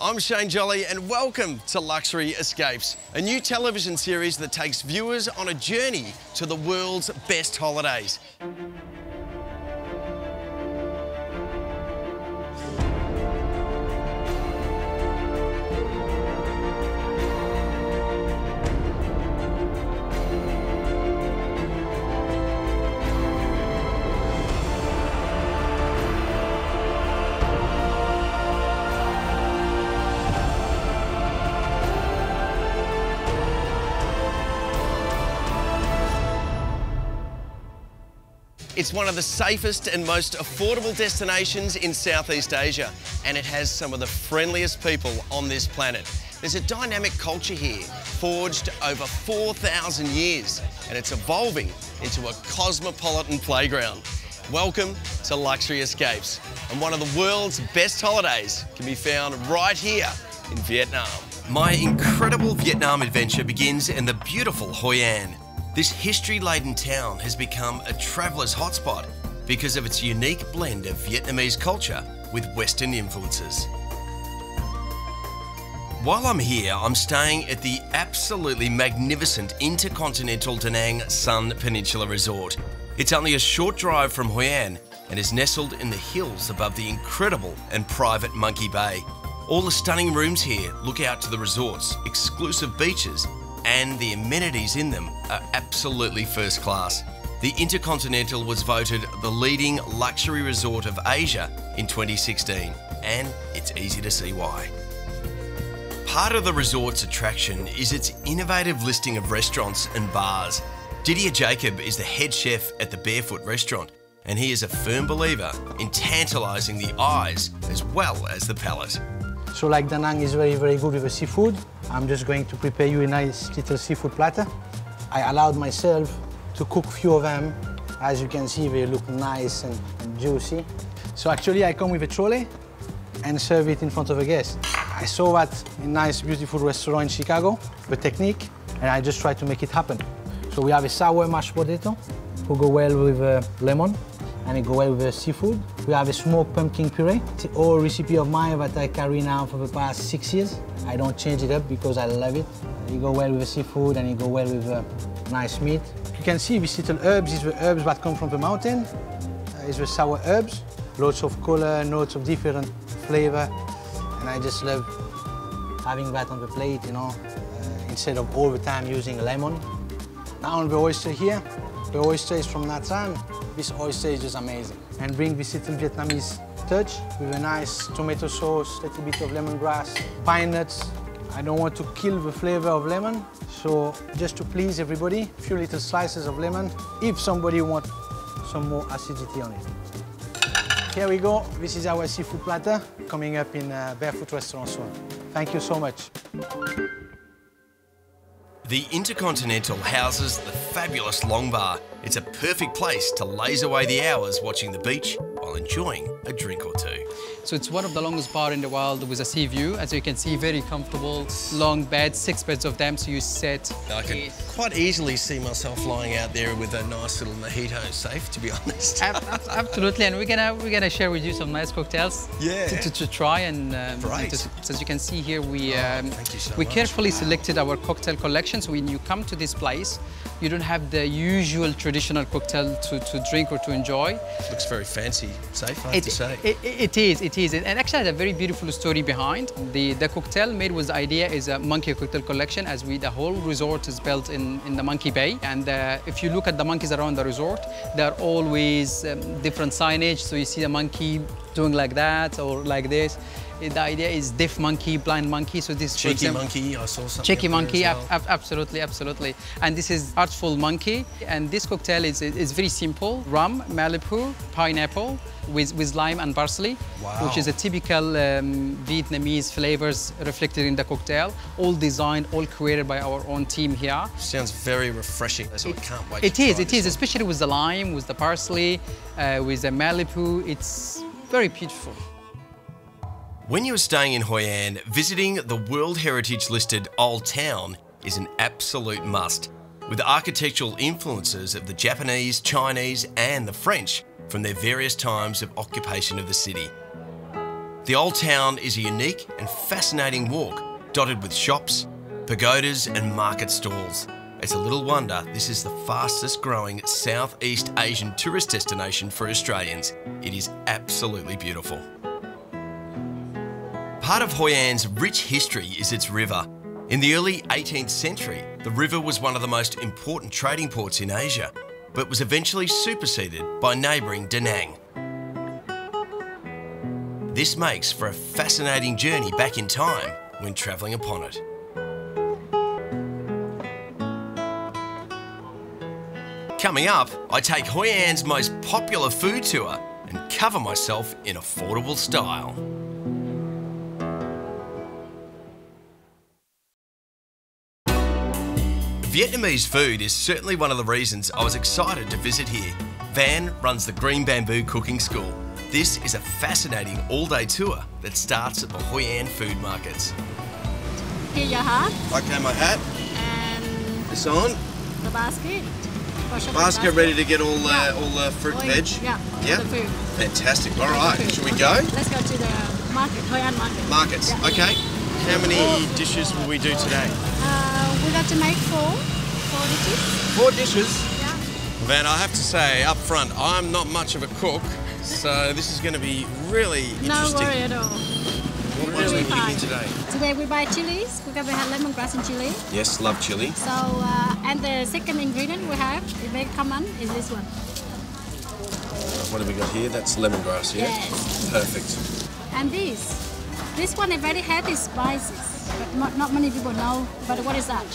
I'm Shane Jolly and welcome to Luxury Escapes, a new television series that takes viewers on a journey to the world's best holidays. It's one of the safest and most affordable destinations in Southeast Asia, and it has some of the friendliest people on this planet. There's a dynamic culture here, forged over 4,000 years, and it's evolving into a cosmopolitan playground. Welcome to Luxury Escapes, and one of the world's best holidays can be found right here in Vietnam. My incredible Vietnam adventure begins in the beautiful Hoi An. This history-laden town has become a traveller's hotspot because of its unique blend of Vietnamese culture with Western influences. While I'm here, I'm staying at the absolutely magnificent Intercontinental Danang Sun Peninsula Resort. It's only a short drive from Hoi An and is nestled in the hills above the incredible and private Monkey Bay. All the stunning rooms here look out to the resort's exclusive beaches, and the amenities in them are absolutely first class. The Intercontinental was voted the leading luxury resort of Asia in 2016, and it's easy to see why. Part of the resort's attraction is its innovative listing of restaurants and bars. Didier Jacob is the head chef at the Barefoot restaurant, and he is a firm believer in tantalising the eyes as well as the palate. So like Danang is very, very good with the seafood, I'm just going to prepare you a nice little seafood platter. I allowed myself to cook a few of them. As you can see, they look nice and juicy. So actually I come with a trolley and serve it in front of a guest. I saw that in a nice, beautiful restaurant in Chicago, the technique, and I just try to make it happen. So we have a sour mashed potato, who go well with lemon, and it go well with seafood. We have a smoked pumpkin puree. It's an old recipe of mine that I carry now for the past 6 years. I don't change it up because I love it. It go well with the seafood and it go well with nice meat. You can see these little herbs, these are the herbs that come from the mountain. It's the sour herbs, lots of color, notes of different flavor. And I just love having that on the plate, you know, instead of all the time using lemon. Now on the oyster here, the oyster is from Nha Trang. This oyster is just amazing. And bring this little Vietnamese touch with a nice tomato sauce, a little bit of lemongrass, pine nuts. I don't want to kill the flavor of lemon, so just to please everybody, a few little slices of lemon, if somebody wants some more acidity on it. Here we go. This is our seafood platter, coming up in Barefoot restaurant soon. Thank you so much. The Intercontinental houses the fabulous Long Bar. It's a perfect place to laze away the hours watching the beach while enjoying a drink or two. So it's one of the longest bars in the world with a sea view. As you can see, very comfortable, long beds, 6 beds of them, so you sit. I could quite easily see myself lying out there with a nice little mojito safe, to be honest. Absolutely, and we're gonna share with you some nice cocktails to try. And so as you can see here, we carefully selected our cocktail collection. So when you come to this place, you don't have the usual traditional cocktail to drink or to enjoy. It looks very fancy, safe, I have to say. It is. And actually has a very beautiful story behind. The cocktail made with the idea is a monkey cocktail collection, as the whole resort is built in the Monkey Bay. And if you look at the monkeys around the resort, there are always different signage. So you see a monkey doing like that or like this. The idea is deaf monkey, blind monkey. So this cheeky monkey, I saw something. Cheeky monkey, well. Absolutely. And this is artful monkey. And this cocktail is very simple: rum, Malibu, pineapple with lime and parsley, which is a typical Vietnamese flavors reflected in the cocktail. All designed, all created by our own team here. Sounds very refreshing. So I can't wait. It is. Especially with the lime, with the parsley, with the Malibu. It's very beautiful. When you are staying in Hoi An, visiting the World Heritage listed Old Town is an absolute must. With the architectural influences of the Japanese, Chinese and the French from their various times of occupation of the city. The old town is a unique and fascinating walk, dotted with shops, pagodas and market stalls. It's a little wonder this is the fastest growing Southeast Asian tourist destination for Australians. It is absolutely beautiful. Part of Hoi An's rich history is its river. In the early 18th century, the river was one of the most important trading ports in Asia, but was eventually superseded by neighbouring Da Nang. This makes for a fascinating journey back in time when travelling upon it. Coming up, I take Hoi An's most popular food tour and cover myself in affordable style. Vietnamese food is certainly one of the reasons I was excited to visit here. Van runs the Green Bamboo Cooking School. This is a fascinating all-day tour that starts at the Hoi An food markets. Here's your hat. Okay, my hat. And this on. The basket. Basket ready to get all fruit and veg. Yeah, yep. The food. Fantastic. All right, shall we go? Let's go to the market, Hoi An market. Markets, yeah. Okay. How many dishes will we do today? We'll have to make four dishes. Four dishes? Yeah. Van, I have to say up front, I'm not much of a cook, so this is going to be really interesting. No worry at all. What ones are we picking today? Today we buy chilies. We're going to have lemongrass and chili. Yes, love chili. So, and the second ingredient we have, it's very common, is this one. What have we got here? That's lemongrass, yeah? Yes. Perfect. And this one is very heavy spices, but not many people know. But what is that?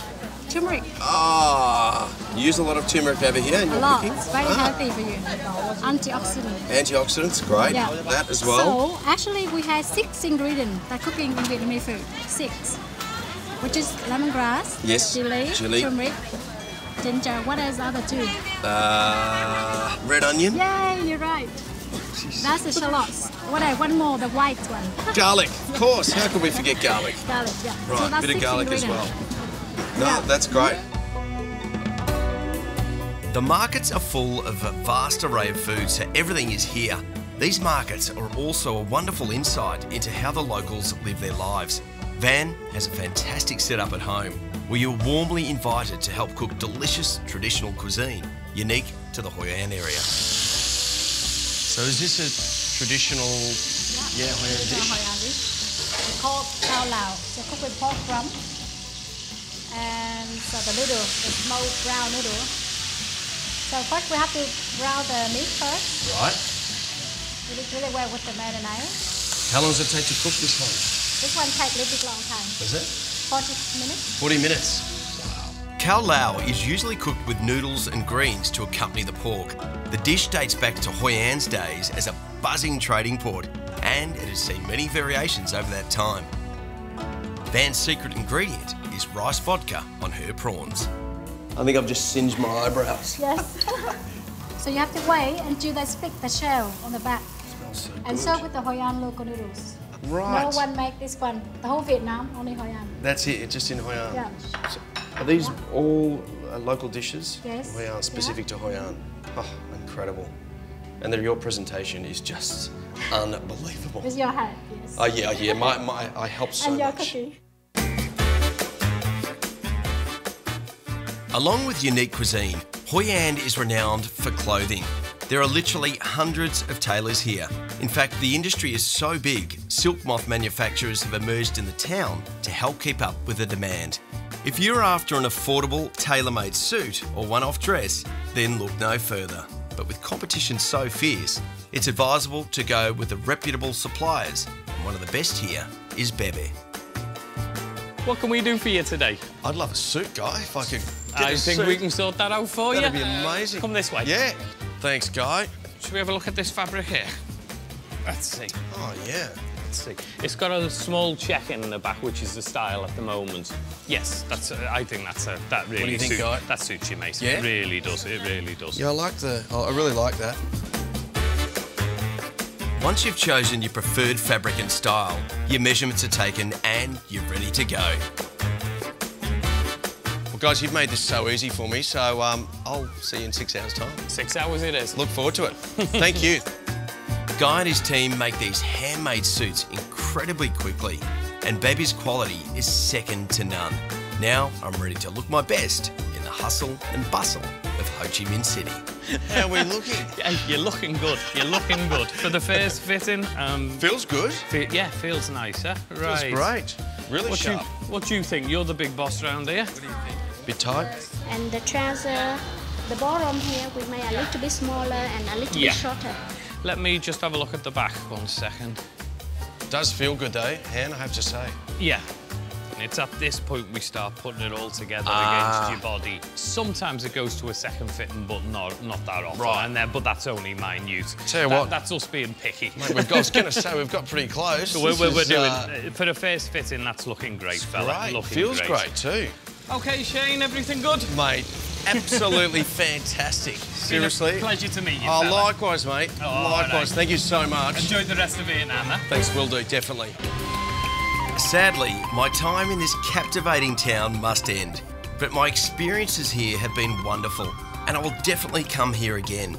Turmeric. Ah, you use a lot of turmeric over here in your cooking? It's very healthy for you. Antioxidant. Antioxidants, great. Yeah. That as well. So, actually we have 6 ingredients that cooking in Vietnamese food. 6. Which is lemongrass, yes, chili, turmeric, ginger. What is the other 2? Red onion. Yeah, you're right. That's the shallots. One more, the white one. Garlic, of course. How could we forget garlic? Garlic, yeah. Right, so a bit of garlic as well. No, yeah. That's great. The markets are full of a vast array of food, so everything is here. These markets are also a wonderful insight into how the locals live their lives. Van has a fantastic setup at home, where you're warmly invited to help cook delicious traditional cuisine, unique to the Hoi An area. So is this a traditional Hoi An dish? Hoi An dish. It's called cao lao. It's cooked with pork crumb. And so the noodle, the smoked brown noodle. So first we have to brown the meat first. Right. We do it really well with the marinade. How long does it take to cook this one? This one takes a little bit long time. Is it? 40 minutes. 40 minutes. Wow. Cao lao is usually cooked with noodles and greens to accompany the pork. The dish dates back to Hoi An's days as a buzzing trading port, and it has seen many variations over that time. Van's secret ingredient is rice vodka on her prawns. I think I've just singed my eyebrows. Yes. So you have to wait until they pick the shell on the back. Smells so good. And serve with the Hoi An local noodles. Right. No one make this one. The whole Vietnam, only Hoi An. That's it, it's just in Hoi An. Yeah. So are these all local dishes? Yes. Hoi An, specific to Hoi An. Oh, incredible. And then your presentation is just unbelievable. With your hat, yes. Oh yeah, yeah, I help so much. And your cookie. Along with unique cuisine, Hoi An is renowned for clothing. There are literally hundreds of tailors here. In fact, the industry is so big, silk moth manufacturers have emerged in the town to help keep up with the demand. If you're after an affordable, tailor-made suit or one-off dress, then look no further. But with competition so fierce, it's advisable to go with the reputable suppliers. And one of the best here is Bebe. What can we do for you today? I'd love a suit, Guy, if I could get a suit. I think we can sort that out for you. That'd be amazing. Come this way. Yeah. Thanks, Guy. Should we have a look at this fabric here? Let's see. Oh, yeah. It's got a small check in the back, which is the style at the moment. Yes, that's. I think that's a. That really. What do you think, Guy? That suits you, mate. Yeah? It really does. It really does. Yeah, I like the. I really like that. Once you've chosen your preferred fabric and style, your measurements are taken and you're ready to go. Well, guys, you've made this so easy for me, so I'll see you in 6 hours' time. 6 hours it is. Look forward to it. Thank you. Guy and his team make these handmade suits incredibly quickly, and Bebe's quality is second to none. Now I'm ready to look my best in the hustle and bustle of Ho Chi Minh City. How are we looking? You're looking good. You're looking good. For the first fitting... feels good. Yeah, feels nicer. Right. Feels great. Really sharp. What do you think? You're the big boss around here. What do you think? A bit tight. And the trouser, the bottom here, we made a little bit smaller and a little bit shorter. Let me just have a look at the back 1 second. It does feel good, though, Anne, I have to say. Yeah. It's at this point we start putting it all together against your body. Sometimes it goes to a second fitting, but not that often. Right. And but that's only minute. Tell you what. That's us being picky. Mate, I was going to say, we've got pretty close. So we're doing, for the first fitting, that's looking great, fella. Great. Looking feels great, too. OK, Shane, everything good? Mate, absolutely fantastic. Seriously. Pleasure to meet you, fella. Oh, likewise, mate. Oh, likewise. Right. Thank you so much. Enjoy the rest of Vietnam, eh? Thanks, will do, definitely. Sadly, my time in this captivating town must end, but my experiences here have been wonderful, and I will definitely come here again.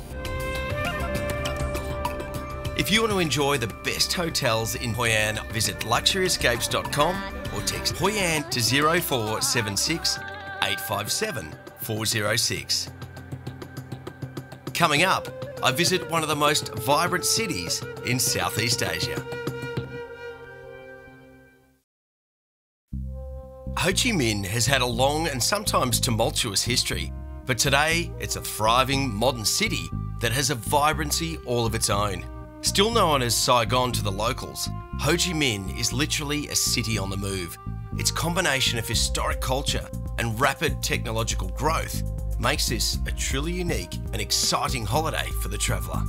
If you want to enjoy the best hotels in Hoi An, visit luxuryescapes.com or text Hoi An to 0476 857 406. Coming up, I visit one of the most vibrant cities in Southeast Asia. Ho Chi Minh has had a long and sometimes tumultuous history, but today it's a thriving modern city that has a vibrancy all of its own. Still known as Saigon to the locals, Ho Chi Minh is literally a city on the move. Its combination of historic culture and rapid technological growth makes this a truly unique and exciting holiday for the traveller.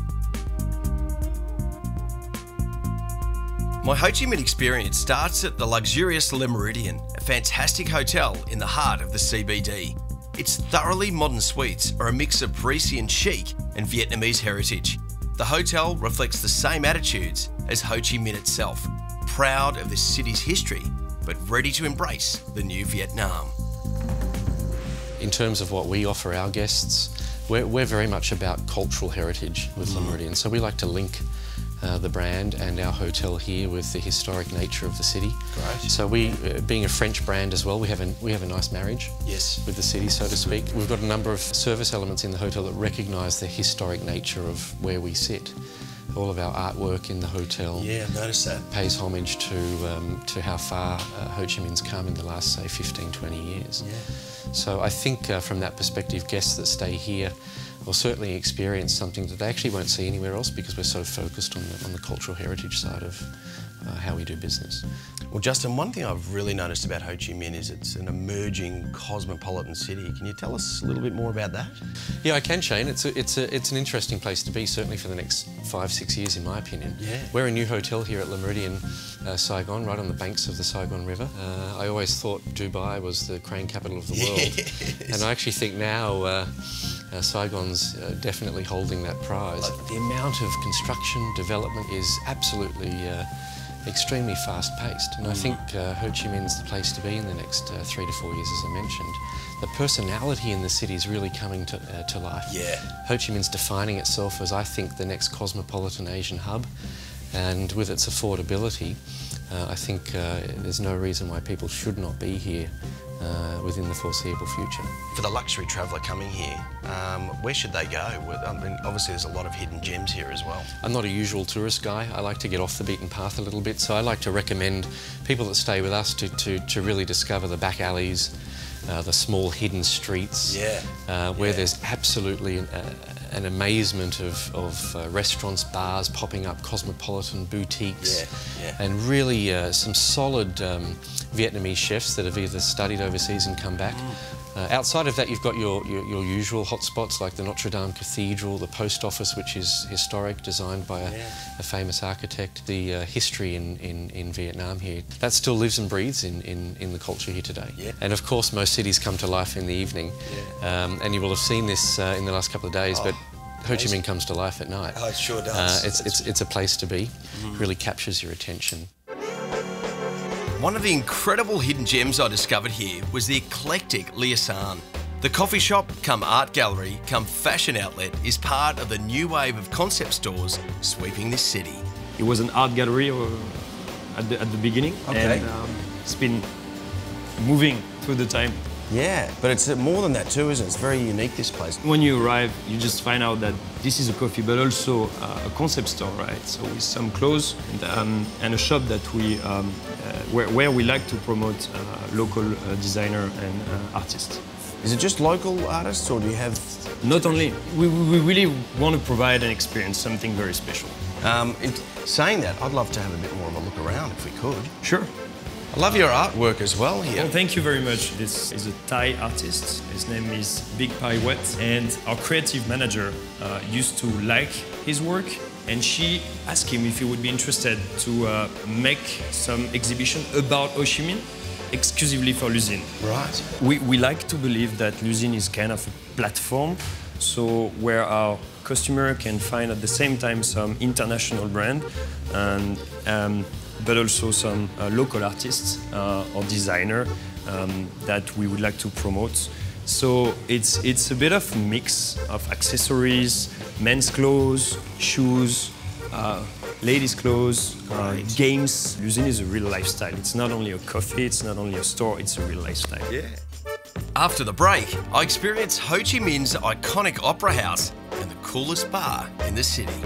My Ho Chi Minh experience starts at the luxurious Le Meridien, a fantastic hotel in the heart of the CBD. Its thoroughly modern suites are a mix of Parisian chic and Vietnamese heritage. The hotel reflects the same attitudes as Ho Chi Minh itself, proud of this city's history, but ready to embrace the new Vietnam. In terms of what we offer our guests, we're very much about cultural heritage with Le Meridien, so we like to link the brand and our hotel here with the historic nature of the city. Great. So we, being a French brand as well, we have a nice marriage with the city, so to speak. We've got a number of service elements in the hotel that recognise the historic nature of where we sit. All of our artwork in the hotel pays homage to how far Ho Chi Minh's come in the last, say, 15, 20 years. Yeah. So I think from that perspective, guests that stay here will certainly experience something that they actually won't see anywhere else because we're so focused on the cultural heritage side of how we do business. Well, Justin, one thing I've really noticed about Ho Chi Minh is it's an emerging cosmopolitan city. Can you tell us a little bit more about that? Yeah, I can, Shane. It's an interesting place to be, certainly for the next 5-6 years, in my opinion. Yeah. We're a new hotel here at Le Meridien, Saigon, right on the banks of the Saigon River. I always thought Dubai was the crane capital of the world, and I actually think now Saigon's definitely holding that prize. Like, the amount of construction development is absolutely extremely fast-paced, and I think Ho Chi Minh's the place to be in the next 3 to 4 years, as I mentioned. The personality in the city is really coming to life. Yeah. Ho Chi Minh's defining itself as, I think, the next cosmopolitan Asian hub, and with its affordability, I think there's no reason why people should not be here within the foreseeable future. For the luxury traveller coming here, where should they go? I mean, obviously there's a lot of hidden gems here as well. I'm not a usual tourist guy. I like to get off the beaten path a little bit, so I like to recommend people that stay with us to really discover the back alleys, the small hidden streets, where there's absolutely an amazement of restaurants, bars popping up, cosmopolitan boutiques, and really some solid Vietnamese chefs that have either studied overseas and come back. Outside of that, you've got your usual hotspots like the Notre Dame Cathedral, the post office, which is historic, designed by a famous architect, the history in Vietnam here. That still lives and breathes in the culture here today. Yeah. And of course, most cities come to life in the evening. Yeah. And you will have seen this in the last couple of days, but Ho Chi Minh comes to life at night. Oh, it sure does. It's a place to be. Mm. Really captures your attention. One of the incredible hidden gems I discovered here was the eclectic Lia San. The coffee shop, come art gallery, come fashion outlet is part of the new wave of concept stores sweeping this city. It was an art gallery at the beginning, okay. And it's been moving through the time. Yeah, but it's more than that too, isn't it? It's very unique, this place. When you arrive, you just find out that this is a coffee, but also a concept store, right? So with some clothes and a shop that we, where we like to promote local designer and artists. Is it just local artists, or do you have...? Not only. We really want to provide an experience, something very special. Saying that, I'd love to have a bit more of a look around, if we could. Sure. I love your artwork as well here. Well, thank you very much. This is a Thai artist. His name is Big Pai Wet, and our creative manager used to like his work, and she asked him if he would be interested to make some exhibition about Ho Chi Minh, exclusively for Luzin. Right. We like to believe that Luzin is kind of a platform, so where our customer can find at the same time some international brand, and but also some local artists or designer that we would like to promote. So it's a bit of a mix of accessories, men's clothes, shoes, ladies' clothes, games. Luzin is a real lifestyle. It's not only a coffee, it's not only a store, it's a real lifestyle. Yeah. After the break, I experienced Ho Chi Minh's iconic opera house and the coolest bar in the city.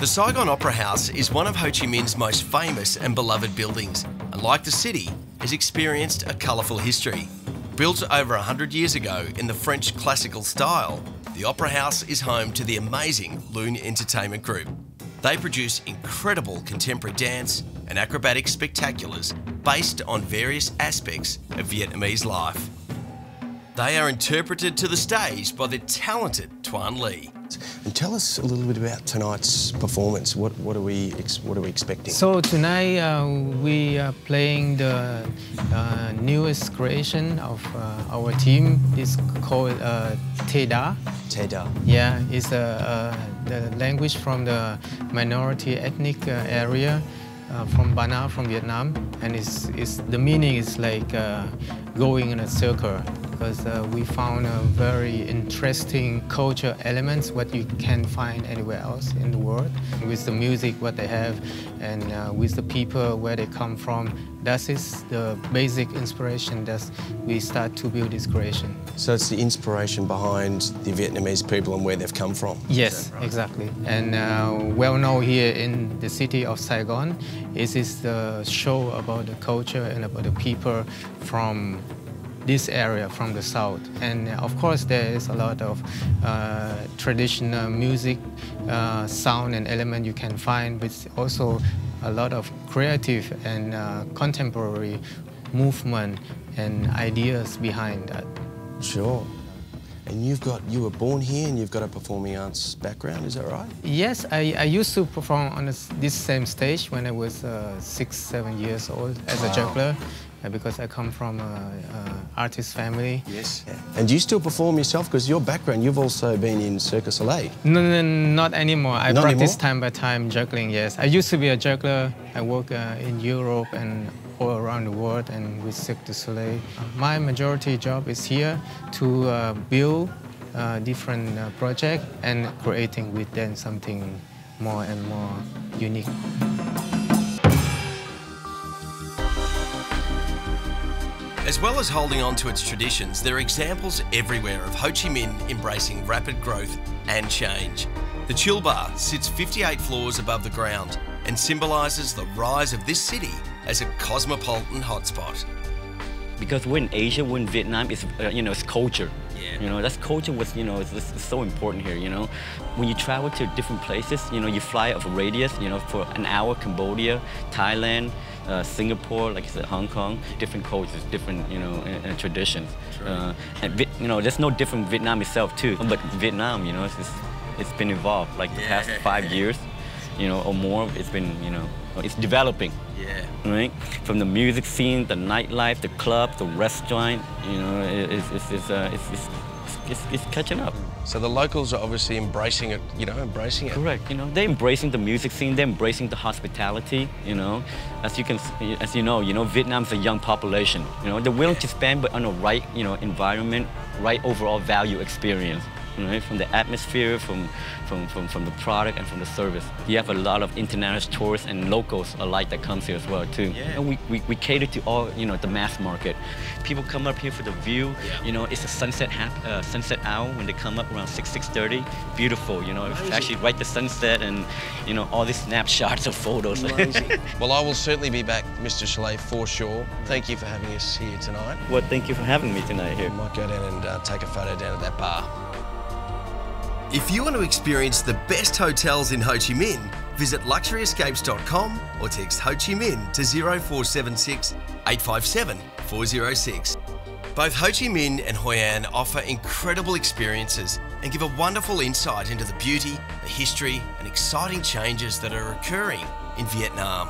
The Saigon Opera House is one of Ho Chi Minh's most famous and beloved buildings, and like the city, has experienced a colourful history. Built over 100 years ago in the French classical style, the Opera House is home to the amazing Lune Entertainment Group. They produce incredible contemporary dance and acrobatic spectaculars based on various aspects of Vietnamese life. They are interpreted to the stage by the talented Tuan Le. And tell us a little bit about tonight's performance. What are we expecting? So tonight we are playing the newest creation of our team. It's called Teda. Teda. Yeah, it's the language from the minority ethnic area from Bana, from Vietnam, and it's the meaning is like going in a circle. Because we found a very interesting culture elements what you can't find anywhere else in the world. With the music what they have, and with the people where they come from, that is the basic inspiration that we start to build this creation. So it's the inspiration behind the Vietnamese people and where they've come from? Yes, right? Exactly. And well known here in the city of Saigon, it is the show about the culture and about the people from this area, from the south. And of course there is a lot of traditional music, sound and element you can find, but also a lot of creative and contemporary movement and ideas behind that. Sure. And you were born here and you've got a performing arts background, is that right? Yes, I used to perform on this same stage when I was 6, 7 years old as a juggler. Because I come from an artist family. Yes. Yeah. And do you still perform yourself? Because your background, you've also been in Cirque du Soleil. No, no, not anymore. I practice time by time juggling, yes. I used to be a juggler. I work in Europe and all around the world and with Cirque du Soleil. My majority job is here to build different projects and creating with them something more and more unique. As well as holding on to its traditions, there are examples everywhere of Ho Chi Minh embracing rapid growth and change. The Chill Bar sits 58 floors above the ground and symbolises the rise of this city as a cosmopolitan hotspot. Because we're in Asia, we're in Vietnam, it's, you know, it's culture. Yeah. You know, that's culture was, you know, it's so important here, you know. When you travel to different places, you know, you fly off a radius, you know, for an hour, Cambodia, Thailand, Singapore, like I said, Hong Kong, different cultures, different, you know, traditions. Right. And, you know, there's no different Vietnam itself, too. But Vietnam, you know, it's been evolved, like the past 5 years, you know, or more, it's been, you know, it's developing. Yeah. Right? From the music scene, the nightlife, the club, the restaurant, you know, it's catching up. So the locals are obviously embracing it, you know, embracing it. Correct. You know, they're embracing the music scene. They're embracing the hospitality. You know, as you know, Vietnam's a young population. You know, they're willing to spend, but on a right, you know, environment, right overall value experience. You know, from the atmosphere, from the product, and from the service. You have a lot of international tourists and locals alike that comes here as well too. Yeah. And we cater to all, you know, the mass market. People come up here for the view. Yeah. You know, it's a sunset hour when they come up around 6:30. Beautiful, you know, it's actually right the sunset and, you know, all these snapshots of photos. Well, I will certainly be back, Mr. Chalet, for sure. Thank you for having us here tonight. Well, thank you for having me tonight here. I might go down and take a photo down at that bar. If you want to experience the best hotels in Ho Chi Minh, visit luxuryescapes.com or text Ho Chi Minh to 0476 857 406. Both Ho Chi Minh and Hoi An offer incredible experiences and give a wonderful insight into the beauty, the history and exciting changes that are occurring in Vietnam.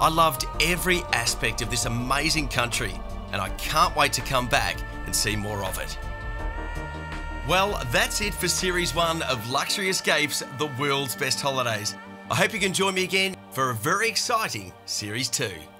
I loved every aspect of this amazing country and I can't wait to come back and see more of it. Well, that's it for Series 1 of Luxury Escapes, the world's best holidays. I hope you can join me again for a very exciting Series 2.